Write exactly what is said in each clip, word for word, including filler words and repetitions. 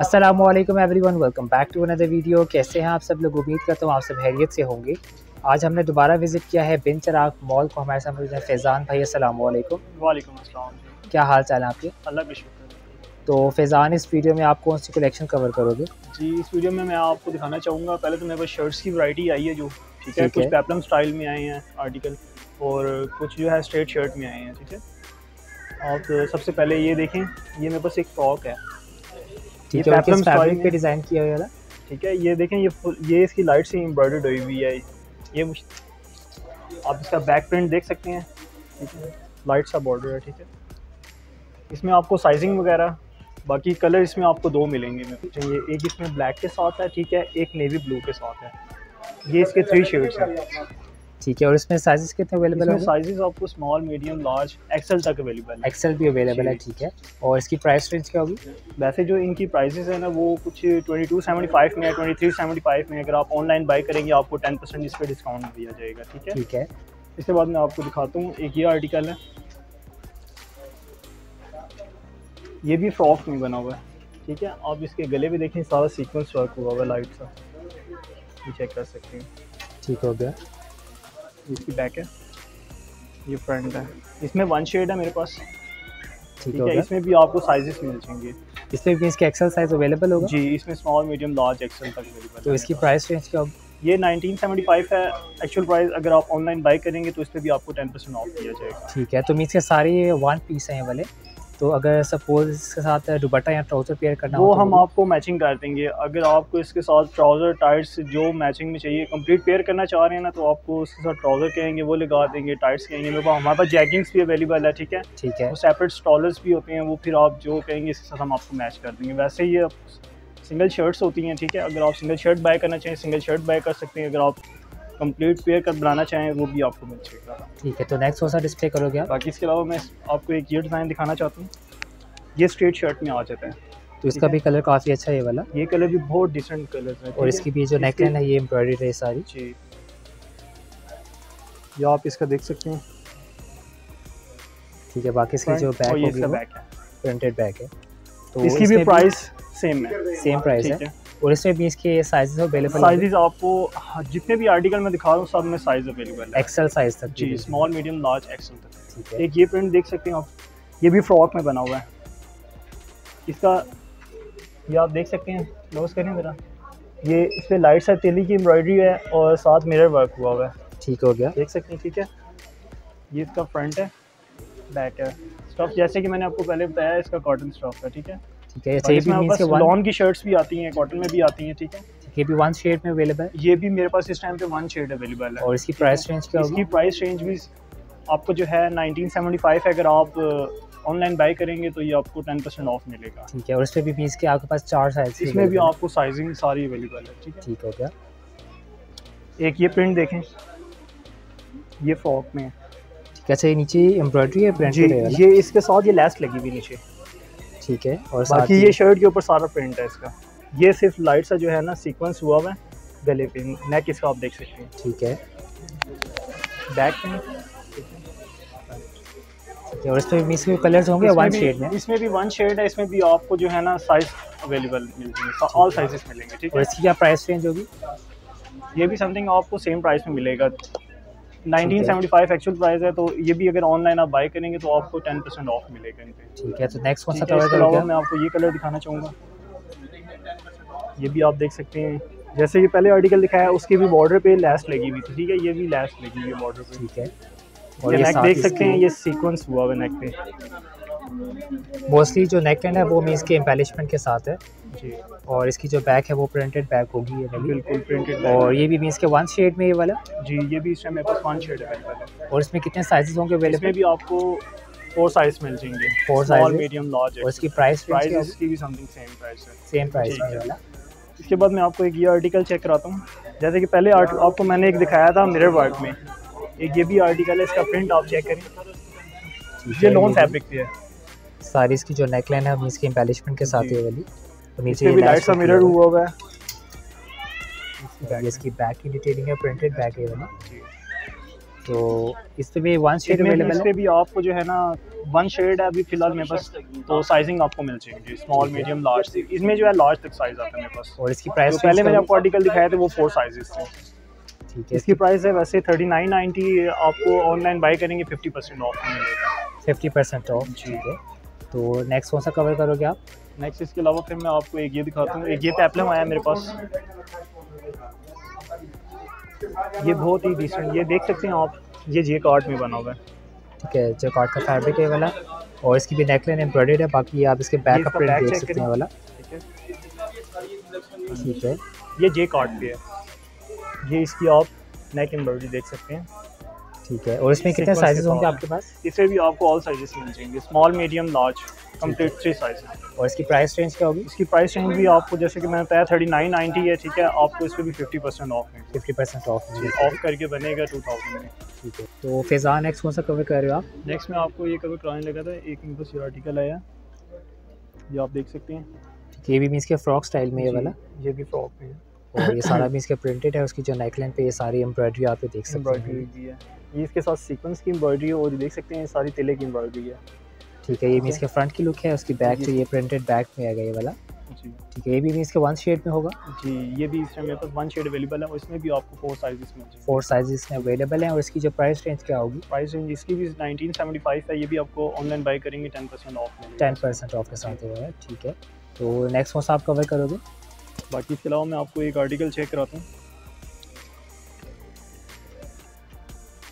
अस्सलामुअलैकुम everyone, welcome back to another video. कैसे हैं आप सब लोग? उम्मीद करता हूँ आप सब खैरियत से होंगे। आज हमने दोबारा विज़िट किया है बिन चिराग मॉल को। हमारे साथ मौजूद हैं फैज़ान भाई। अस्सलामुअलैकुम। वालेकुम अस्सलाम। क्या हाल चाल है आपके? अल्लाह का शुक्र। तो फैज़ान, इस वीडियो में आप कौन सी कलेक्शन कवर करोगे? जी, इस वीडियो में मैं आपको दिखाना चाहूँगा। पहले तो मेरे पास शर्ट्स की वैरायटी आई है जो ठीक है, कुछ पेप्लम स्टाइल में आए हैं आर्टिकल और कुछ जो है स्ट्रेट शर्ट में आए हैं। ठीक है, आप सबसे पहले ये देखें, ये मेरे पास एक फ्रॉक है। ठीक है, पेप्लम स्टाइल पे डिज़ाइन किया हुआ है। ठीक है, ये देखें, ये ये इसकी लाइट से एम्ब्रॉयडर्ड हुई हुई है। ये आप इसका बैक प्रिंट देख सकते हैं। ठीक है, लाइट सा बॉर्डर है। ठीक है, इसमें आपको साइजिंग वगैरह, बाकी कलर इसमें आपको दो मिलेंगे। ये एक इसमें ब्लैक के साथ है, ठीक है, एक नेवी ब्लू के साथ है। ये इसके थ्री शेड्स हैं। ठीक है, और इसमें साइजेस कितने अवेलेबल हैं? साइजेस आपको स्मॉल, मीडियम, लार्ज, एक्सेल तक अवेलेबल है। एक्सेल भी अवेलेबल है। ठीक है, और इसकी प्राइस रेंज क्या होगी? वैसे जो इनकी प्राइसेस है ना, वो कुछ बाईस सौ पचहत्तर में है, तेईस सौ पचहत्तर में। अगर आप ऑनलाइन बाय करेंगे आपको दस परसेंट इस पे डिस्काउंट दिया जाएगा। ठीक है, ठीक है। इसके बाद मैं आपको दिखाता हूँ, एक ये आर्टिकल है, ये भी फ्रॉक में बना हुआ है। ठीक है, आप इसके गले भी देखें, सारा सीक्वेंस वर्क हुआ हुआ लाइट सा, ये चेक कर सकते हैं। ठीक हो गया। इसकी बैक है, ये फ्रंट है। इसमें वन शेड है मेरे पास। ठीक है, इसमें भी आपको साइजेस मिल जाएंगे। इसमें भी इसके एक्सेल साइज अवेलेबल होगा। जी, इसमें स्मॉल, मीडियम, लार्ज, एक्सेल तक अवेलेबल। तो इसकी प्राइस रेंज क्या होगी? ये उन्नीस सौ पचहत्तर है एक्चुअल प्राइस। अगर आप ऑनलाइन बाय करेंगे तो इस पे भी आपको दस परसेंट ऑफ दिया जाएगा। ठीक है, तो मींस के सारे वन पीस हैं वाले। तो अगर सपोज इसके साथ दुपट्टा या ट्राउज़र पेयर करना वो हो तो हम आपको मैचिंग कर देंगे। अगर आपको इसके साथ ट्राउज़र, टाइट्स जो मैचिंग में चाहिए, कंप्लीट पेयर करना चाह रहे हैं ना, तो आपको इसके साथ ट्राउज़र कहेंगे वो लगा देंगे, टाइट्स कहेंगे मेरे को। हमारे पास जैगिंग्स भी अवेलेबल है। ठीक है, ठीक है, सेपरेट स्टॉलर्स भी होते हैं, वो फिर आप जो कहेंगे इसके साथ हम आपको मैच कर देंगे। वैसे ये सिंगल शर्ट्स होती हैं। ठीक है, अगर आप सिंगल शर्ट बाय करना चाहें सिंगल शर्ट बाय कर सकते हैं। अगर आप कंप्लीट पेयर कर बनाना चाहें वो भी आपको मिल जाएगा। ठीक है, तो नेक्स्ट कौन सा डिस्प्ले करोगे आप? बाकी इसके अलावा मैं आपको एक ये डिज़ाइन दिखाना चाहता हूँ, ये स्ट्रेट शर्ट में आ जाता है। तो इसका भी कलर काफ़ी अच्छा है, ये वाला। ये कलर भी बहुत डिसेंट कलर है। और इसकी भी जो नेकलाइन है ये एम्ब्रॉयडरी है सारी। जी, ये आप इसका देख सकते हैं। ठीक है, बाकी इसकी जो बैक है प्रिंटेड बैक है। तो इसकी भी प्राइस सेम है, सेम प्राइस है। और इसमें भी इसके साइजेस अवेलेबल? साइजेस आपको जितने भी आर्टिकल में दिखा रहा हूँ सब में साइज अवेलेबल है, एक्सेल साइज तक। जी, स्मॉल, मीडियम, लार्ज, एक्सेल तक। ठीक है, एक ये प्रिंट देख सकते हैं आप, ये भी फ्रॉक में बना हुआ है। इसका ये आप देख सकते हैं, क्लोज करें मेरा, ये इस पर लाइट साइड तेली की एम्ब्रॉयडरी है और साथ मिरर वर्क हुआ हुआ है। ठीक हो गया, देख सकते हैं। ठीक है, ये इसका फ्रंट है, बैक है। स्टफ जैसे कि मैंने आपको पहले बताया, इसका कॉटन स्टफ है। ठीक है, ठीक है, ये भी मींस के लॉन की शर्ट्स भी आती हैं, कॉटन में भी आती हैं। ठीक है, ये भी वन शेड में अवेलेबल है। ये भी मेरे पास इस टाइम पे वन शेड अवेलेबल है। और इसकी प्राइस रेंज क्या होगी? इसकी प्राइस रेंज भी आपको जो है उन्नीस सौ पचहत्तर है। अगर आप ऑनलाइन बाय करेंगे तो ये आपको दस परसेंट ऑफ मिलेगा। ठीक है, और इस पे भी मींस के आपके पास चार साइज, इसमें भी आपको साइजिंग सारी अवेलेबल है। ठीक है, ठीक हो गया। एक ये प्रिंट देखें, ये फ्रॉक में है। ठीक है, अच्छा, ये नीचे एम्ब्रॉयडरी है प्रिंटेड है, ये इसके साथ ये लेस लगी हुई नीचे। ठीक है, और बाकी ये शर्ट के ऊपर सारा प्रिंट है इसका। ये सिर्फ लाइट सा जो है ना सीक्वेंस हुआ हुआ है गले पे, नेक इसका आप देख सकते हैं। ठीक है, बैक में। और इसमें भी इसमें कलर्स होंगे वन शेड में? इसमें भी वन शेड है। इसमें भी आपको जो है ना साइज अवेलेबल मिलेंगे, ऑल साइजेस मिलेंगे। ठीक है, और इसकी क्या प्राइस रेंज होगी? ये भी समथिंग आपको सेम प्राइस में मिलेगा, उन्नीस सौ पचहत्तर एक्चुअल प्राइस है। तो ये भी अगर ऑनलाइन आप बाय करेंगे तो आपको दस परसेंट ऑफ मिलेगा इन पे। ठीक है, तो नेक्स्ट कौन सा कलर करोगे? मैं आपको ये कलर दिखाना चाहूँगा, ये भी आप देख सकते हैं। जैसे ये पहले आर्टिकल दिखाया है, उसके भी बॉर्डर पे लैस लगी हुई थी। ठीक है, ये भी लैस लगी हुई है बॉर्डर पे। ठीक है, और ये नेक देख सकते हैं, ये सीक्वेंस हुआ हुआ नेक पे। मोस्टली जो नेक एंड है वो मींस के एम्बेलिशमेंट के साथ है। जी, और इसकी जो बैक है वो प्रिंटेड बैक होगी, बिल्कुल प्रिंटेड। और ये भी मींस के वन शेड में ये वाला। जी, ये भी इसमें मेरे पास वन शेड है। और इसमें कितने साइजेस होंगे अवेलेबल? इसमें भी आपको फोर साइज मिल जाएंगे, फोर साइज, मीडियम, लार्ज। और इसकी प्राइस प्राइस इसकी भी समथिंग सेम प्राइस है, सेम प्राइस है वाला। इसके बाद मैं आपको एक ये आर्टिकल चेक कराता हूँ। जैसे कि पहले आपको मैंने एक दिखाया था मिरर वर्क में, एक ये भी आर्टिकल है, इसका प्रिंट आप चेक करें, ये नॉन फैब्रिक पे है। सारी इसकी जो नेकलाइन है मींस के एम्बेलिशमेंट के साथ है वाली। नीचे भी लाइट सा मिरर हुआ हुआ है। इसकी बैक की डिटेलिंग है, प्रिंटेड बैक है ना। तो इस पे भी वन शेड अवेलेबल है। इस पे भी आपको जो है ना वन शेड है अभी फिलहाल मेरे पास, तो साइजिंग आपको मिल जाएगी स्मॉल मीडियम लार्ज। इसमें जो है लार्ज तक साइज आता है मेरे पास। और इसकी प्राइस पहले मैंने आपको आर्टिकल दिखाए थे वो फोर साइजेस थे। ठीक है, इसकी प्राइस है वैसे थर्टी नाइन नाइन्टी, आपको ऑनलाइन बाई करेंगे फिफ्टी परसेंट ऑफ मिलेगा। फिफ्टी परसेंट ऑफ, ठीक है। तो नेक्स्ट कौन सा कवर करोगे आप? नेक्स्ट इसके अलावा फिर मैं आपको एक ये दिखाता हूँ, एक ये टैपलेम आया मेरे पास, ये बहुत ही डिसेंट, ये देख सकते हैं आप, ये जे कार्ड में बना हुआ है। ठीक है, जे कार्ड का फैब्रिक है वाला, और इसकी भी नेकलाइन एम्ब्रॉयडर्ड है। बाकी आप इसके बैक का प्रिंट देख सकते हैं वाला। ठीक है, ये जे कार्ड भी है, ये इसकी आप नेक एम्ब्रॉयडरी देख सकते हैं। ठीक है, और इसमें कितने साइजेस होंगे आपके पास? इसमें भी आपको ऑल साइजेस मिल जाएंगे, small medium large complete three sizes. और इसकी प्राइस रेंज क्या होगी? इसकी प्राइस रेंज भी आपको जैसे कि मैंने बताया थर्टी नाइन नाइन्टी है। ठीक है, आपको इसमें भी फिफ्टी परसेंट ऑफ है, फिफ्टी परसेंट ऑफ ऑफ करके बनेगा टू थाउजेंड में। ठीक है, तो फैजान नेक्स्ट कौन सा कवर कर रहे हो आप? नेक्स्ट में आपको ये कवर कराने लगा था, एक इनका ये आर्टिकल आया, ये आप देख सकते हैं। ये भी मींस के फ्रॉक स्टाइल में ये वाला, ये भी फ्रॉक में है, और ये सारा भी इसका प्रिंटेड है। उसकी जो नेकलाइन पे ये सारी एम्ब्रॉयडरी आप देख सकते हैं, ये इसके साथ सीक्वेंस की एम्ब्रॉयडरी है, और देख सकते हैं ये सारी तिले की एम्ब्रॉयडरी है। ठीक है, ये भी इसके फ्रंट की लुक है। उसकी बैक तो ये प्रिंटेड बैक में आएगा ये वाला। ठीक है, ये भी इसके वन शेड में होगा जी। ये भी इसमें मेरे पास वन शेड अवेलेबल है, और इसमें भी आपको फोर साइजेस में फोर साइजेस में अवेलेबल है। और इसकी जो प्राइस रेंज क्या होगी? प्राइस रेंज इसकी भी नाइनटीन सेवेंटी फाइव है। ये भी आपको ऑनलाइन बाई करेंगे ten percent off, ten percent off के साथ हुआ है। ठीक है, तो नेक्स्ट कौन सा आप कवर करोगे? बाकी इसके अलावा मैं आपको एक आर्टिकल चेक कराता हूँ,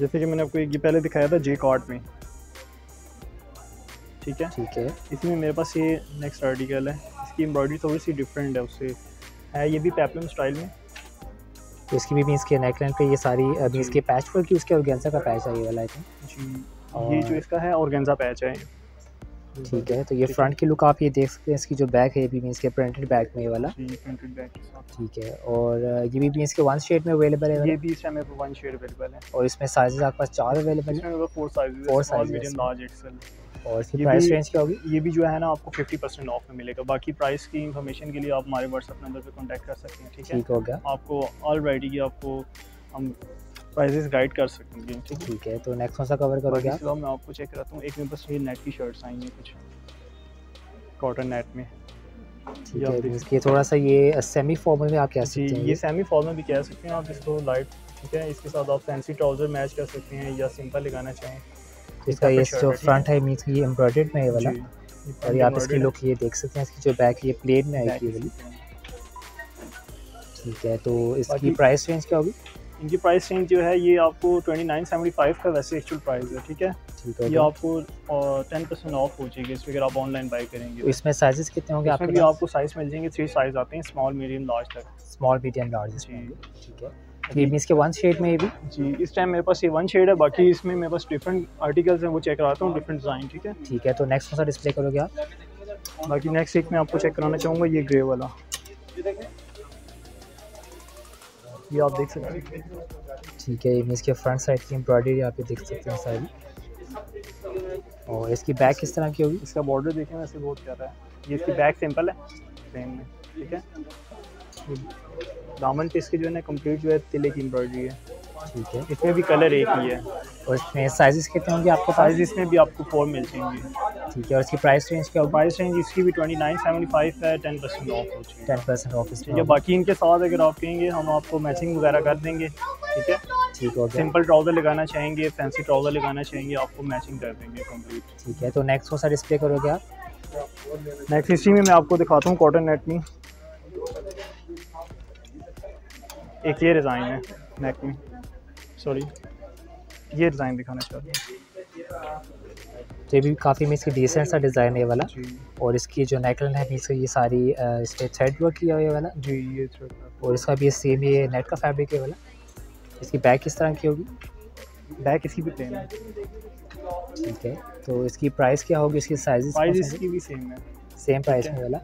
जैसे कि मैंने आपको एक ये पहले दिखाया था जे कार्ड में। ठीक है, ठीक है, इसमें मेरे पास ये नेक्स्ट आर्टिकल है, इसकी एम्ब्रॉयडरी थोड़ी सी डिफरेंट है उससे है। ये भी पेप्लम स्टाइल में, तो इसकी भी मींस के नेकलाइन पे ये सारी अभी इसके पैच वर्क की, उसके ऑर्गेन्जा का पैच है ये वाला जी। ये जो इसका है ऑर्गेन्जा पैच है। ठीक है, तो ये फ्रंट की लुक आप ये देख सकते हैं। इसकी जो बैक है ये भी मींस के प्रिंटेड बैक में ये वाला। ठीक है, और ये भी मींस के वन शेड में अवेलेबल है। ये भी इस टाइम वन शेड अवेलेबल है, और इसमें साइजेस आपके पास चार अवेलेबल है, four sizes, four size medium large XL. और इसकी प्राइस रेंज क्या होगी? ये भी जो है ना आपको फिफ्टी परसेंट ऑफ में मिलेगा। बाकी प्राइस की इंफॉर्मेशन के लिए आप हमारे व्हाट्सएप नंबर पर कॉन्टैक्ट कर सकते हैं। ठीक है, ठीक हो गया, आपको ऑल वैरायटी की आपको हम प्राइसेस गाइड कर सकते हैं। ठीक, ठीक है, तो नेक्स्ट कौन सा कवर करोगे आप? मैं आपको चेक कराता हूँ, एक मेरे पास ये नेट की शर्ट्स आई हैं कुछ कॉटन नेट में। ठीक है, इसके थोड़ा सा ये सेमी फॉर्मल में आप कह सकते हैं, ये सेमी फॉर्मल भी कह सकते हैं आप इसको लाइट। ठीक है, इसके साथ आप फैंसी ट्राउजर मैच कर सकते हैं या सिंपल लगाना चाहें। इसका ये जो फ्रंट है मींस ये एम्ब्रॉयडर्ड में है वाला, और आप इसकी लुक ये देख सकते हैं। इसकी जो बैक ये प्लेन में आएगी वाली। ठीक है, तो इसकी प्राइस रेंज क्या होगी? इनकी प्राइस रेंज जो है ये आपको ट्वेंटी नाइन सेवेंटी फाइव का वैसे एक्चुअल प्राइस है। ठीक है, ठीक है, ये आपको टेन परसेंट ऑफ हो जाएगी इसमें अगर आप ऑनलाइन बाई करेंगे। तो इसमें साइजेस कितने होंगे आपके? आपको साइज मिल जाएंगे, थ्री साइज आते हैं, स्मॉल मीडियम लार्ज तक। स्मॉल मीडियम लार्ज, ठीक है। ये भी इसके वन शेड में भी जी, इस टाइम मेरे पास ये वन शेड है। बाकी इसमें मेरे पास डिफरेंट आर्टिकल्स हैं, वो चेक कराता हूँ, डिफरेंट डिज़ाइन। ठीक है, ठीक है, तो नेक्स्ट कौन सा डिस्प्ले करोगे आप? बाकी नेक्स्ट एक मैं आपको चेक कराना चाहूँगा, ये ग्रे वाला, ये आप देख सकते हैं। ठीक है, ये इसके फ्रंट साइड की एम्ब्रॉयडरी आप देख सकते हैं सारी। और इसकी बैक किस तरह की होगी? इसका बॉर्डर देखें वैसे बहुत प्यारा है। ये इसकी बैक सिंपल है सेम में। ठीक है, दामन पे इसके जो है ना कंप्लीट जो है तिले की एम्ब्रॉयडरी है। ठीक है, इसमें भी कलर एक ही है। और इसमें साइजेस कितने होंगे आपको? साइज इसमें भी आपको फोर मिल जाएंगे। ठीक है, और इसकी प्राइस रेंज क्या? प्राइस रेंज इसकी भी ट्वेंटी नाइन सेवेंटी फाइव है, टेन परसेंट ऑफ हो चुकी है, टेन परसेंट ऑफ। ठीक है, बाकी इनके साथ अगर आप कहेंगे हम आपको मैचिंग वगैरह कर देंगे। ठीक है, ठीक है, सिंपल ट्राउजर लगाना चाहेंगे, फैंसी ट्राउजर लगाना चाहेंगे, आपको मैचिंग कर देंगे कम्प्लीट। ठीक है, तो नेक्स्ट कौन सा डिस्प्ले करोगे आप? नेक्स्ट इसी में मैं आपको दिखाता हूँ कॉटन नेट में एक ये डिज़ाइन है नेक में, सॉरी ये डिज़ाइन दिखाना चाहूँगा। ये भी काफ़ी मींस की डिसेंट सा डिज़ाइन है वाला। और इसकी जो नेकलाइन है मींस ये सारी इस पर थ्रेड वर्क किया हुआ है वाला जी, ये थ्रेड। और इसका भी सेम ये नेट का फैब्रिक है वाला। इसकी बैक किस तरह की होगी? बैक इसकी भी प्लेन है। ठीक है, तो इसकी प्राइस क्या होगी? इसकी साइज प्राइस इसकी भी सेम है, सेम प्राइस में वाला।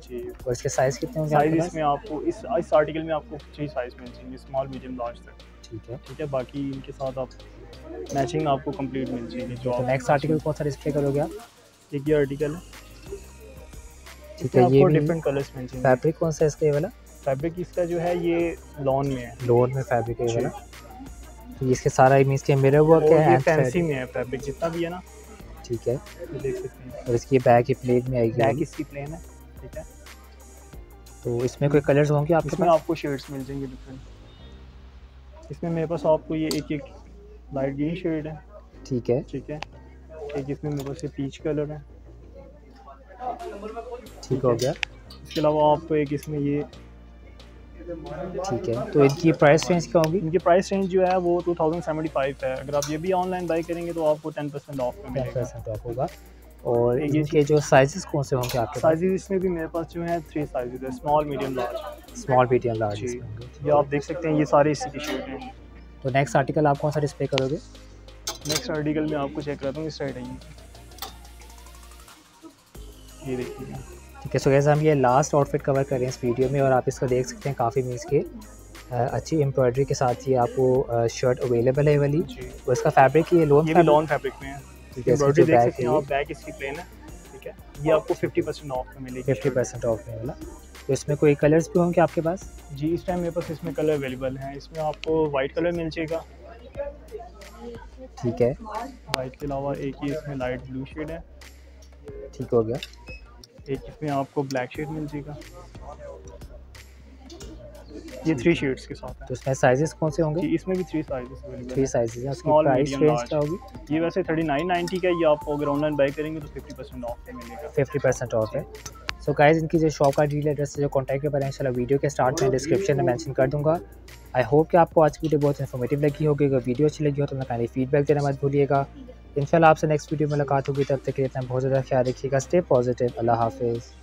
और इसके साइज़ कितने होंगे? साइज इसमें आपको इस इस आर्टिकल में आपको थ्री साइज मिल जाएंगे, स्मॉल मीडियम लार्ज तक। ठीक है, ठीक है, बाकी इनके साथ आप मैचिंग आपको कंप्लीट मिल जाएगी। तो नेक्स्ट आर्टिकल कौन सा डिस्प्ले करोगे आप? एक ये आर्टिकल है। ठीक है, ये डिफरेंट कलर्स मिल जाएंगे। फैब्रिक कौन सा है इसका? ये वाला फैब्रिक इसका जो है ये लॉन में है, लॉन में फैब्रिक है वाला। इसके सारा मींस के मिरर वर्क है, फैंसी में है फैब्रिक जितना भी है ना। ठीक है, देख सकते हैं। और इसकी बैक ही प्लेन में आएगी, बैक इसकी प्लेन है, ठीक है। तो इसमें कोई कलर्स होंगे आपके पास? आपको शेड्स मिल जाएंगे डिफरेंट। इसमें मेरे पास आपको ये एक एक लाइट ग्रीन शेड है, ठीक है ठीक है। एक इसमें मेरे पास ये पीच कलर है, ठीक हो गया। इसके अलावा आपको एक इसमें ये, ठीक है। तो इनकी प्राइस रेंज क्या होगी? इनकी प्राइस रेंज जो है वो टू थाउजेंड सेवेंटी फाइव है। अगर आप ये भी ऑनलाइन बाई करेंगे तो आपको टेन परसेंट ऑफ में मिलेगा, होगा। और इनके जो साइजेस कौन से होंगे आपके? साइजेस इसमें भी मेरे पास जो है थ्री साइजेस है, small medium large. Small medium large, ये आप देख सकते हैं, ये सारे इसी की शर्ट हैं। तो नेक्स्ट आर्टिकल आप कौन सा डिस्प्ले करोगे? नेक्स्ट आर्टिकल में आपको चेक कराता हूँ, इस साइड आइए, ये देखिए, ठीक है। सो गाइस, हम ये लास्ट आउटफिट कवर कर रहे हैं इस वीडियो में, और आप इसको देख सकते हैं काफ़ी मींस के अच्छी एम्ब्रॉयडरी के साथ ये आपको शर्ट अवेलेबल है वाली। और इसका फैब्रिक ये लोन लॉन फैब्रिक में है, ठीक है। एम्ब्रॉयडरी देख सकते हैं आप, बैक इसकी प्लेन है, ठीक है। ये आपको फिफ्टी परसेंट ऑफ में मिलेगी, फिफ्टी परसेंट ऑफ में वाला। तो इसमें कोई कलर्स भी होंगे आपके पास? जी, इस टाइम मेरे पास इसमें कलर अवेलेबल हैं। इसमें आपको वाइट कलर मिल जाएगा, ठीक है। वाइट के अलावा एक ही इसमें लाइट ब्लू शेड है, ठीक हो गया। एक इसमें आपको ब्लैक शेड मिल जाएगा, ये थ्री शेड्स के साथ है। तो इसमें साइजेस कौन से होंगे? इसमें भी थ्री साइजेस, थ्री साइजेस हैं। उसकी प्राइस रेंज क्या होगी? ये वैसे थर्टी नाइन नाइन्टी का, ये आपको अगर ऑनलाइन बाई करेंगे तो फिफ्टी परसेंट ऑफ में मिलेगा, फिफ्टी परसेंट ऑफ है। सो गाइस, इनकी जो शॉप का डील एड्रेस है, जो कॉन्टैक्ट नंबर है, इंशाल्लाह वीडियो के स्टार्ट में डिस्क्रिप्शन में मेंशन कर दूंगा। आई होप कि आपको आज की वीडियो बहुत इन्फॉर्मेटिव लगी होगी। अगर वीडियो अच्छी लगी हो तो काइंडली फीडबैक देना मत भूलिएगा। इंशाल्लाह आपसे नेक्स्ट वीडियो में मुलाकात होगी, तब तक के लिए इतना बहुत ज़्यादा ख्याल रखिएगा। स्टे पॉजिटिव, अल्लाह हाफिज़।